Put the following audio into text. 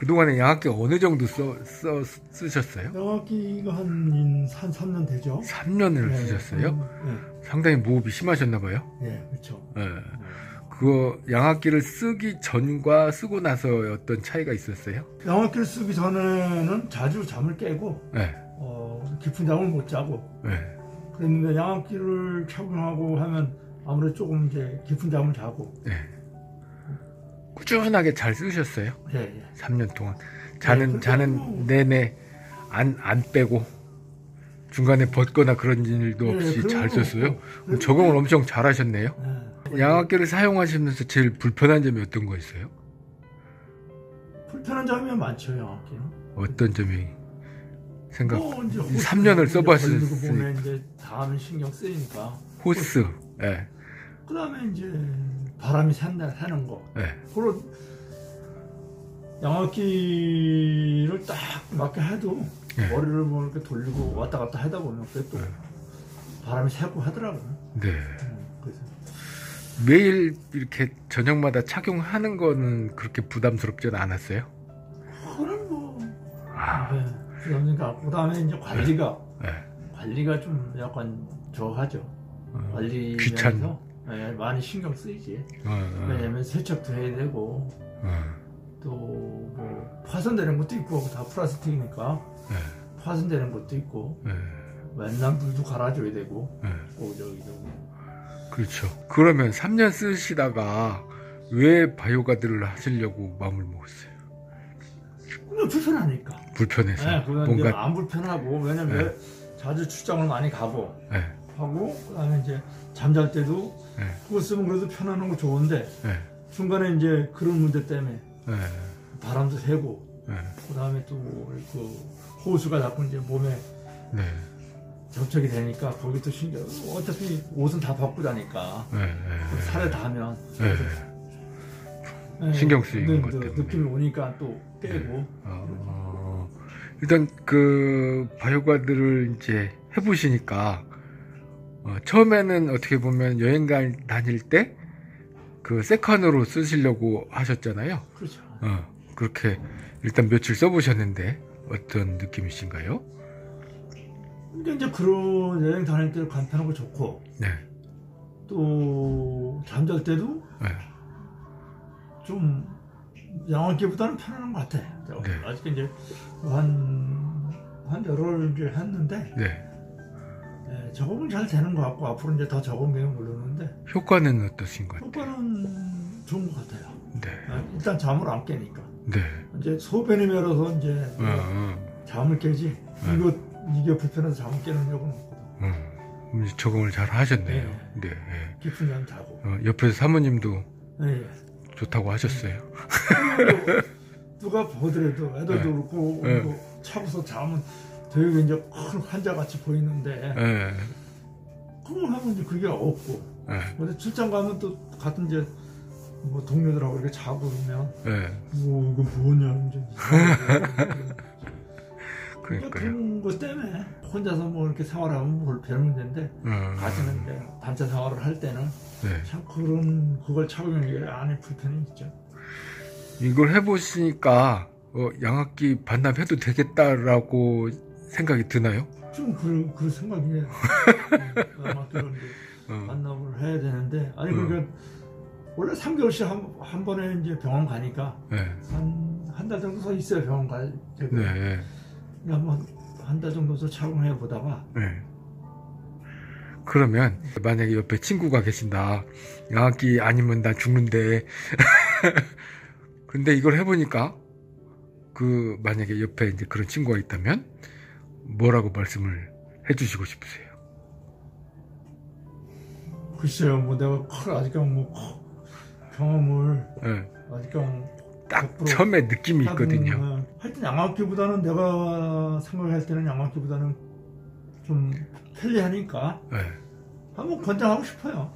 그동안에 양학기 어느 정도 쓰셨어요? 양학기가 한 3년 되죠. 3년을 쓰셨어요? 네. 상당히 모흡이 심하셨나 봐요? 네, 그렇죠. 네. 그거 양학기를 쓰기 전과 쓰고 나서 어떤 차이가 있었어요? 양학기를 쓰기 전에는 자주 잠을 깨고 네. 깊은 잠을 못 자고 네. 그랬는데 양학기를 착용하고 하면 아무래도 조금 이제 깊은 잠을 자고 네. 꾸준하게 잘 쓰셨어요? 예, 예. 3년 동안 자는 내내 안 빼고 중간에 벗거나 그런 일도 없이 잘 썼어요? 적응을 엄청 잘 하셨네요? 예. 양압기를 사용하시면서 제일 불편한 점이 어떤 거 있어요? 불편한 점이 많죠, 양압기는. 어떤 점이? 생각 3년을 써봤으니까 이제 다음에 신경 쓰이니까 호스 예. 그 다음에 이제 바람이 새는 거. 네. 그리고 양압기를 딱 맞게 해도 네. 머리를 뭐 이렇게 돌리고 왔다 갔다 하다 보면 또 네. 바람이 새고 하더라고요. 네. 그래서. 매일 이렇게 저녁마다 착용하는 거는 그렇게 부담스럽지는 않았어요? 그건 뭐. 아. 네. 그 다음에 이제 관리가. 네. 관리가 좀 약간 저하죠. 관리. 귀찮죠. 네, 많이 신경 쓰이지. 왜냐면 세척도 해야 되고 또 뭐 파손되는 것도 있고 다 플라스틱이니까 파손되는 것도 있고 맨날 물도 갈아줘야 되고 꼭 저기 그렇죠. 그러면 3년 쓰시다가 왜 바이오가드를 하시려고 마음을 먹었어요? 불편하니까. 불편해서. 네, 뭔가 안 불편하고 왜냐면 네. 자주 출장을 많이 가고 네. 하고 그다음에 이제 잠잘 때도 네. 그거 쓰면 그래도 편안한 거 좋은데 네. 중간에 이제 그런 문제 때문에 네. 바람도 새고 네. 그다음에 또 그 호수가 자꾸 이제 몸에 네. 접촉이 되니까 거기 또 신경 어차피 옷은 다 벗고 다니까 네. 네. 살에 닿으면 네. 네. 신경 쓰이는 것 때문에 느낌이 오니까 또 깨고 네. 일단 그 바이오가드를 이제 해보시니까. 처음에는 어떻게 보면 여행 다닐 때 그 세컨으로 쓰시려고 하셨잖아요. 그렇죠. 그렇게 일단 며칠 써보셨는데 어떤 느낌이신가요? 그러니까 이제 그런 여행 다닐 때 간편하고 좋고 네. 또 잠잘 때도 네. 좀 양압기보다는 편안한 것 같아. 네. 아직 이제 한 열흘을 했는데 네. 네, 적응은 잘 되는 것 같고 앞으로 이제 더 적응되면 모르는데 효과는 어떠신 것 같아요? 효과는 좋은 것 같아요. 네. 일단 잠을 안 깨니까. 네. 이제 소변이 멸어서 이제 잠을 깨지. 이게 불편해서 잠을 깨는 경우는 없거든. 적응을 잘 하셨네요. 네. 네. 네. 깊은 잠 자고. 옆에서 사모님도 네. 좋다고 하셨어요. 네. 누가 보더라도 애들도 네. 그렇고 네. 차고서 잠은. 되게 이제 큰 환자같이 보이는데 네. 그거 하면 이제 그게 없고 네. 근데 출장 가면 또 같은 이제 뭐 동료들하고 이렇게 자고 그러면 네. 뭐 이거 뭐냐 이제 그러니까 그런 것 때문에 혼자서 뭐 이렇게 생활하면 뭐 별 문제인데 가시는 데 단체 생활을 할 때는 네. 참 그걸 착용하는 게 안에 불편이 있죠. 이걸 해보시니까 양압기 반납해도 되겠다라고 생각이 드나요? 좀 그런 생각이에요. 반납을 해야 되는데 아니 그러니까 원래 3개월씩 한 번에 이제 병원 가니까 네. 한 달 정도 서 있어요 병원 갈 때. 네. 한번 한 달 정도 서 착용해 보다가. 네. 그러면 만약에 옆에 친구가 계신다. 양압기 아니면 나 죽는데. 근데 이걸 해보니까. 그 만약에 옆에 이제 그런 친구가 있다면 뭐라고 말씀을 해주시고 싶으세요? 글쎄요, 뭐 내가 아직은 뭐 경험을 네. 아직은 딱 처음에 느낌이 있거든요. 하여튼 양압기보다는 내가 생각할 때는 양압기보다는 좀 편리하니까 네. 한번 권장하고 싶어요.